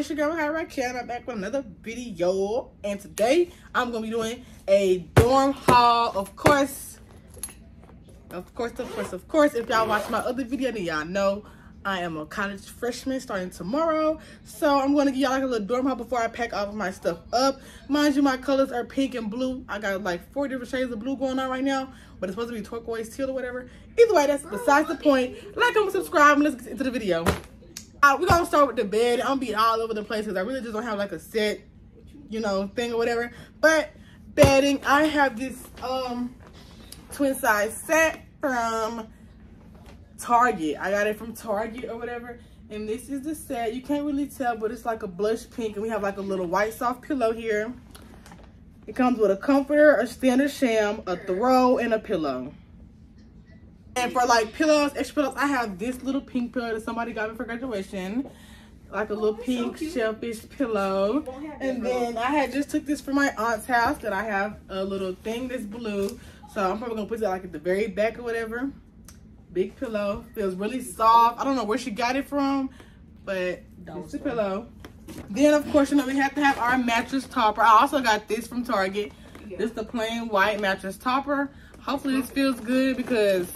it's your girl Raquel. I'm back with another video, and today I'm gonna be doing a dorm haul. Of course, if y'all watch my other video, then y'all know I am a college freshman starting tomorrow, so I'm gonna give y'all like a little dorm haul before I pack all of my stuff up. Mind you, my colors are pink and blue. I got like 4 different shades of blue going on right now, but it's supposed to be turquoise, teal, or whatever. Either way, that's besides the point. Like, comment, subscribe, and let's get into the video. We're gonna start with the bed. I'm gonna be all over the place because I really just don't have like a set, you know, thing or whatever. But bedding, I have this twin size set from Target. I got it from Target or whatever, and this is the set. You can't really tell, but it's like a blush pink, and we have like a little white soft pillow here. It comes with a comforter, a standard sham, a throw, and a pillow. And for like pillows, extra pillows, I have this little pink pillow that somebody got me for graduation. Like a little pink shellfish pillow. And then I had just took this from my aunt's house that I have a little thing that's blue. So I'm probably gonna put it like at the very back or whatever. Big pillow. Feels really soft. I don't know where she got it from, but it's a pillow. Then of course, you know, we have to have our mattress topper. I also got this from Target. This is the plain white mattress topper. Hopefully this feels good because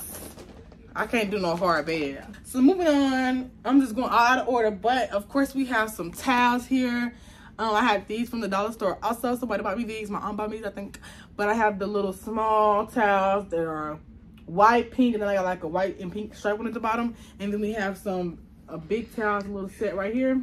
I can't do no hard bed. So moving on, I'm just going all out of order, but of course we have some towels here. I had these from the dollar store. Also, somebody bought me these. My aunt bought me these, I think. But I have the little small towels that are white, pink, and then I got like a white and pink stripe one at the bottom. And then we have some big towels, a little set right here.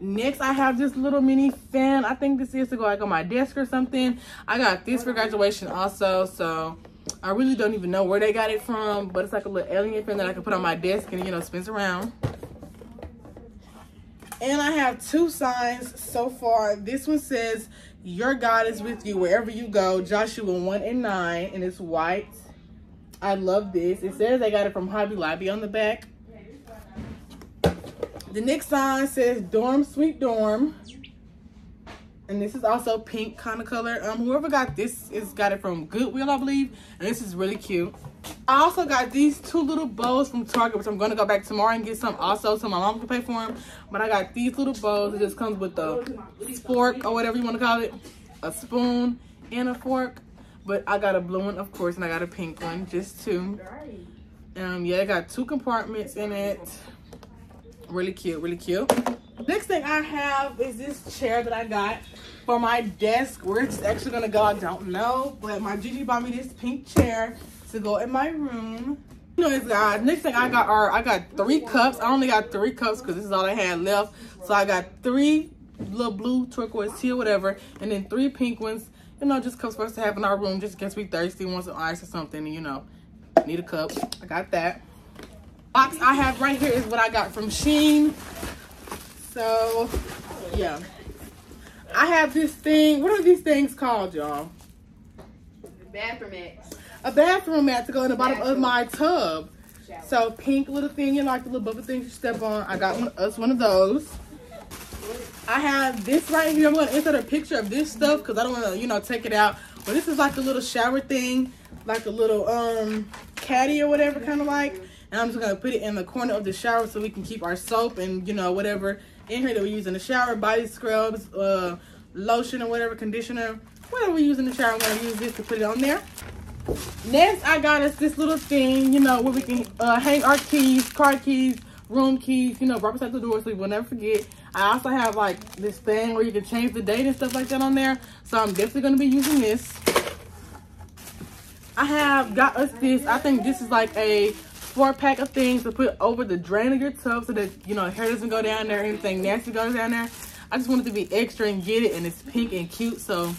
Next, I have this little mini fan. I think this is to go like on my desk or something. I got this for graduation also, so I really don't even know where they got it from, but it's like a little alien fan that I can put on my desk and, you know, spins around. And I have 2 signs so far. This one says, "Your God is with you wherever you go," Joshua 1 and 9, and it's white. I love this. It says they got it from Hobby Lobby on the back. The next sign says, "Dorm Sweet Dorm." And this is also pink kind of color. Whoever got this is got it from Goodwill, I believe. And this is really cute. I also got these 2 little bows from Target, which I'm going to go back tomorrow and get some also so my mom can pay for them. But I got these little bows. It just comes with a fork or whatever you want to call it. A spoon and a fork. But I got a blue one, of course, and I got a pink one. Just 2. Yeah, it got 2 compartments in it. Really cute, really cute. Next thing I have is this chair that I got for my desk. Where it's actually gonna go, I don't know, but my Gigi bought me this pink chair to go in my room. Anyways, guys, next thing I got are I got 3 cups. I only got 3 cups because this is all I had left. So I got 3 little blue, turquoise, teal, whatever, and then 3 pink ones. You know, just cups for us to have in our room just in case we thirsty, want some ice or something, and you know, need a cup. I got that. Box I have right here is what I got from Shein. So, yeah. I have this thing. What are these things called, y'all? Bathroom mats. A bathroom mat to go in the bottom of my tub. So, pink little thing. You know, like the little bubble things you step on. I got one of those. I have this right here. I'm going to insert a picture of this stuff because I don't want to, you know, take it out. But this is like a little shower thing. Like a little caddy or whatever, kind of like. And I'm just going to put it in the corner of the shower so we can keep our soap and, you know, whatever in here that we use in the shower. Body scrubs, lotion or whatever, conditioner. Whatever we use in the shower, I'm going to use this to put it on there. Next, I got us this little thing, you know, where we can hang our keys, car keys, room keys, you know, right beside the door so we will never forget. I also have, like, this thing where you can change the date and stuff like that on there. So I'm definitely going to be using this. I have got us this. I think this is like a 4-pack of things to put over the drain of your tub so that, you know, hair doesn't go down there, anything nasty goes down there. I just wanted to be extra and get it, and it's pink and cute. So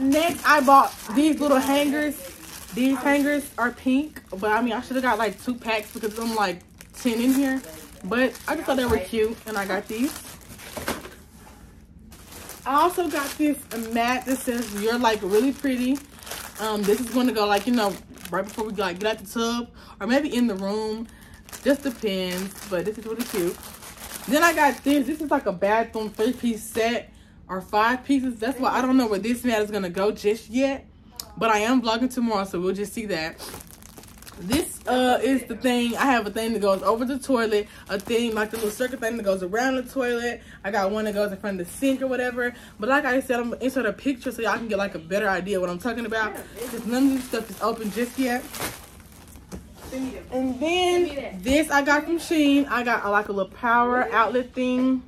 next I bought these little hangers. These hangers are pink, but I mean I should have got like 2 packs because I'm like 10 in here, but I just thought they were cute and I got these. I also got this mat that says "You're like really pretty." This is going to go like, you know, right before we like get out the tub or maybe in the room, just depends, but this is really cute. Then I got this is like a bathroom 3-piece set or 5 pieces. That's why I don't know where this mat is going to go just yet, but I am vlogging tomorrow, so we'll just see that. This is the thing. I have a thing that goes over the toilet, a thing like the little circle thing that goes around the toilet. I got one that goes in front of the sink or whatever. But like I said, I'm gonna insert a picture so y'all can get like a better idea of what I'm talking about. Because none of this stuff is open just yet. And then this I got from Shein. I got like a little power outlet thing.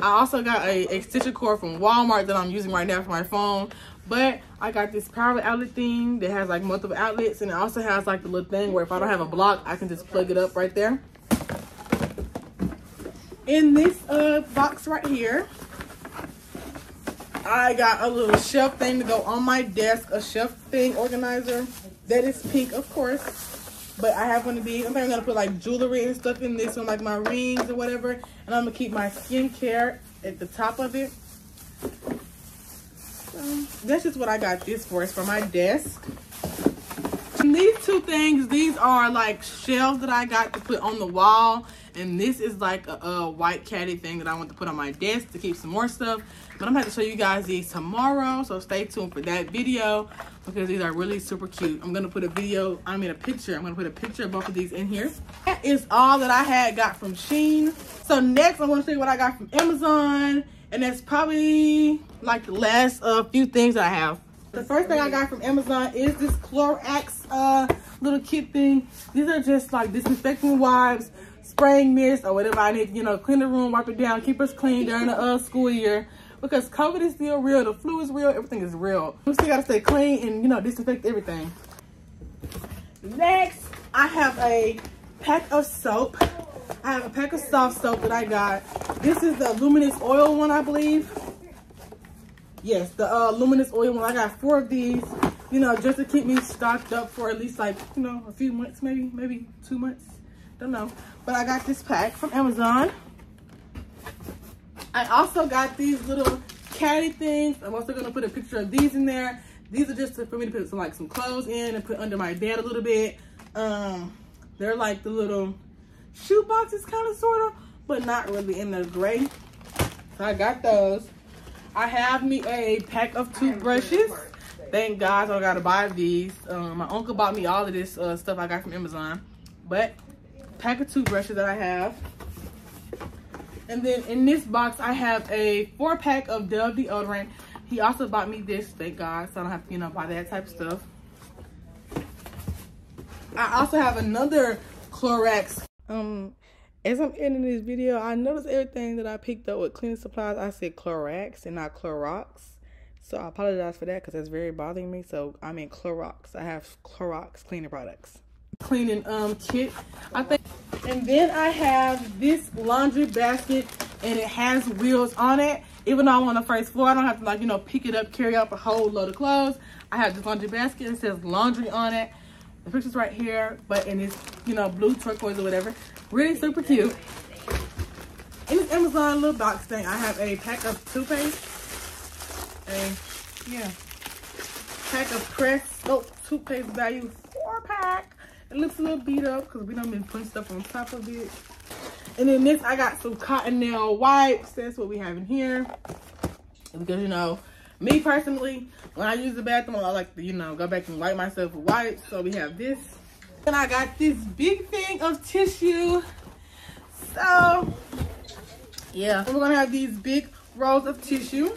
I also got a extension cord from Walmart that I'm using right now for my phone. But I got this power outlet thing that has like multiple outlets, and it also has like the little thing where if I don't have a block, I can just plug it up right there. In this box right here, I got a little shelf thing to go on my desk, a shelf thing organizer that is pink, of course. But I have one of these. I'm probably gonna put like jewelry and stuff in this one, like my rings or whatever. And I'm gonna keep my skincare at the top of it. That's just what I got this for. It's for my desk. And these two things, these are like shelves that I got to put on the wall, and this is like a white caddy thing that I want to put on my desk to keep some more stuff. But I'm gonna have to show you guys these tomorrow, so stay tuned for that video because these are really super cute. I'm gonna put a picture of both of these in here. That is all that I had got from Shein. So next I'm gonna show you what I got from Amazon, and that's probably like the last few things that I have. The first thing I got from Amazon is this Clorox little kit thing. These are just like disinfecting wipes, spraying mist, or whatever I need to, you know, clean the room, wipe it down, keep us clean during the school year. Because COVID is still real, the flu is real, everything is real. We still gotta stay clean and, you know, disinfect everything. Next, I have a pack of soap. I have a pack of soft soap that I got. This is the luminous oil one, I believe. Yes, the luminous oil one. I got 4 of these, you know, just to keep me stocked up for at least like, you know, a few months, maybe 2 months. Don't know. But I got this pack from Amazon. I also got these little caddy things. I'm also gonna put a picture of these in there. These are just for me to put some, like, some clothes in and put under my bed a little bit. They're like the little shoe boxes, kind of, sort of, but not really, in the gray. So I got those. I have me a pack of toothbrushes. Thank God, so I gotta buy these. My uncle bought me all of this stuff I got from Amazon, but pack of toothbrushes that I have. And then in this box, I have a 4-pack of Dell deodorant. He also bought me this, thank God, so I don't have to, you know, buy that type of stuff. I also have another Clorox. As I'm ending this video, I noticed everything that I picked up with cleaning supplies, I said Clorox and not Clorox. So I apologize for that because that's very bothering me. So I mean Clorox. I have Clorox cleaning products. Cleaning kit, I think. And then I have this laundry basket, and it has wheels on it. Even though I'm on the first floor, I don't have to, like, you know, pick it up, carry up a whole load of clothes. I have this laundry basket. It says laundry on it. The picture's right here, but in this, you know, blue turquoise or whatever. Really super cute. In this Amazon little box thing, I have a pack of toothpaste. Pack of Crest toothpaste value 4-pack. It looks a little beat up because we done been putting stuff on top of it. And then this, I got some Cottonelle wipes. That's what we have in here. Because, you know, me personally, when I use the bathroom, I like to, you know, go back and wipe myself with wipes. So we have this. And I got this big thing of tissue. So, yeah. We're going to have these big rolls of tissue.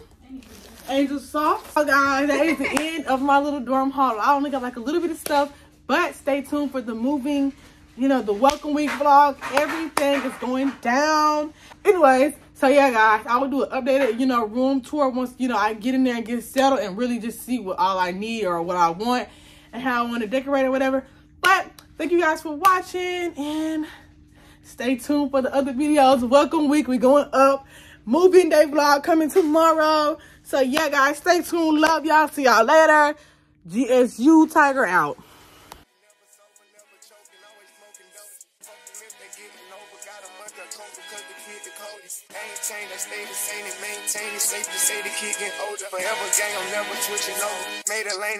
Angel Soft. So, guys, that is the end of my little dorm haul. I only got like a little bit of stuff. But stay tuned for the moving, you know, the welcome week vlog. Everything is going down. Anyways, so yeah, guys, I will do an updated, you know, room tour once, you know, I get in there and get settled and really just see what all I need or what I want and how I want to decorate or whatever. But thank you guys for watching, and stay tuned for the other videos. Welcome week, we're going up. Moving day vlog coming tomorrow. So yeah, guys, stay tuned. Love y'all. See y'all later. GSU Tiger out. Ain't I stay the same and maintain it. Safe to say the kid getting older. Forever gang, I'm never switching over. Made a lane.